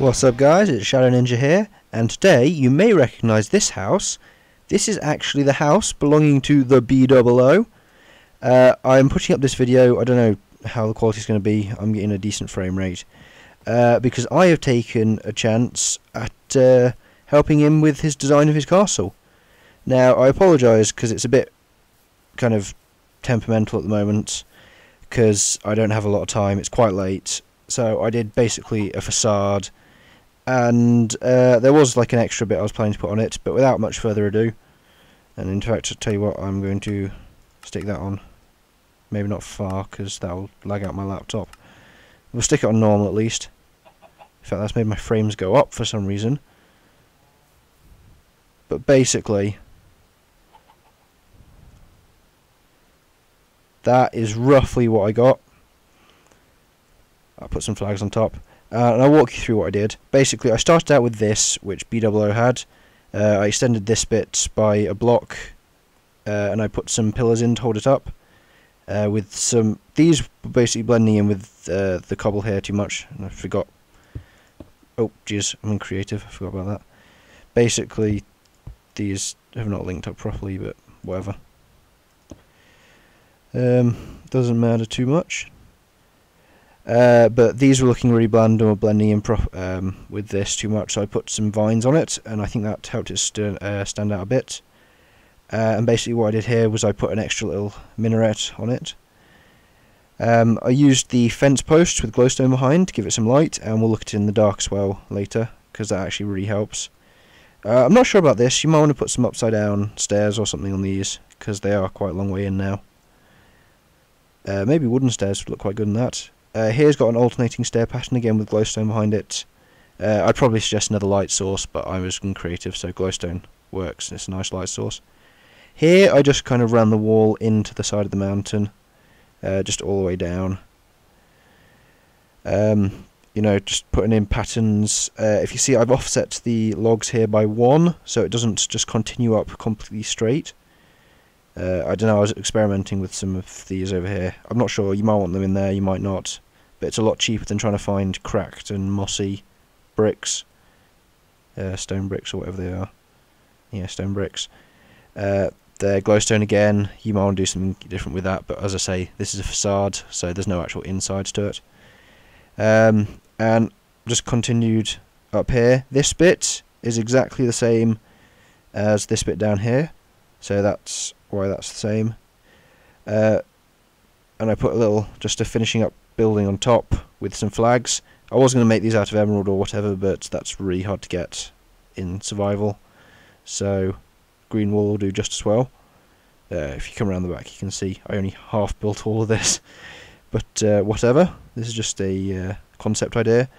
What's up guys, it's Shadow Ninja here, and today you may recognise this house. This is actually the house belonging to the BdoubleO. I'm putting up this video, I don't know how the quality is going to be, I'm getting a decent frame rate. Because I have taken a chance at helping him with his design of his castle. Now I apologise because it's a bit kind of temperamental at the moment, because I don't have a lot of time, it's quite late. So I did basically a facade, and there was like an extra bit I was planning to put on it, but without much further ado, and in fact I'll tell you what, I'm going to stick that on, maybe not far because that will lag out my laptop. We'll stick it on normal at least. In fact, that's made my frames go up for some reason. But basically that is roughly what I got. I put some flags on top, and I'll walk you through what I did. Basically, I started out with this, which BdoubleO had. I extended this bit by a block, and I put some pillars in to hold it up. With some, these were basically blending in with the cobble here too much, and I forgot. Oh, jeez, I'm uncreative. I forgot about that. Basically, these have not linked up properly, but whatever. Doesn't matter too much. But these were looking really bland and were blending in with this too much, so I put some vines on it, and I think that helped it stand out a bit. And basically what I did here was I put an extra little minaret on it. I used the fence post with glowstone behind to give it some light, and we'll look at it in the dark as well later, because that actually really helps. I'm not sure about this, you might want to put some upside down stairs or something on these, because they are quite a long way in now. Maybe wooden stairs would look quite good in that. Here's got an alternating stair pattern again with glowstone behind it. I'd probably suggest another light source, but I was creative, so glowstone works. It's a nice light source. Here I just kind of ran the wall into the side of the mountain, just all the way down. You know, just putting in patterns. If you see, I've offset the logs here by one, so it doesn't just continue up completely straight. I don't know, I was experimenting with some of these over here. I'm not sure, you might want them in there, you might not. But it's a lot cheaper than trying to find cracked and mossy bricks. Stone bricks or whatever they are. Yeah, stone bricks. They're glowstone again, you might want to do something different with that. But as I say, this is a facade, so there's no actual insides to it. And just continued up here. This bit is exactly the same as this bit down here. So that's why that's the same. And I put a little, just a finishing up building on top with some flags. I was going to make these out of emerald or whatever, but that's really hard to get in survival. So green wool will do just as well. If you come around the back you can see I only half built all of this. But whatever, this is just a concept idea.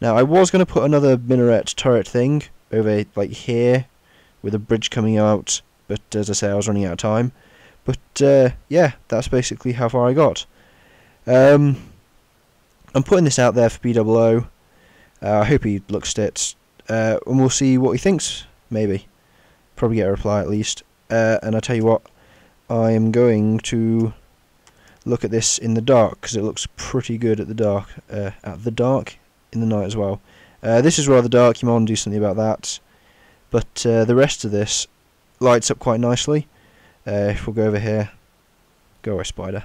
Now I was going to put another minaret turret thing over like here with a bridge coming out. But as I say, I was running out of time. But yeah, that's basically how far I got. I'm putting this out there for BdoubleO. I hope he looks at it. And we'll see what he thinks, maybe. Probably get a reply at least. And I tell you what, I am going to look at this in the dark, because it looks pretty good at the dark. In the night as well. This is rather dark, you might want to do something about that. But the rest of this lights up quite nicely. If we'll go over here, go away spider.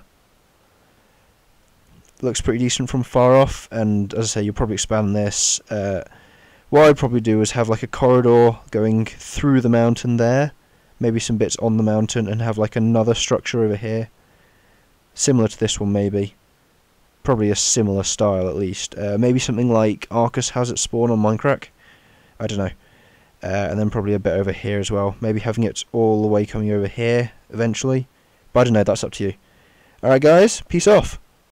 Looks pretty decent from far off, and as I say, you'll probably expand this. What I'd probably do is have like a corridor going through the mountain there, maybe some bits on the mountain, and have like another structure over here, similar to this one maybe. Probably a similar style at least. Maybe something like Arcus has its spawn on Minecraft. I don't know. And then probably a bit over here as well. Maybe having it all the way coming over here eventually. But I don't know, that's up to you. Alright guys, peace off.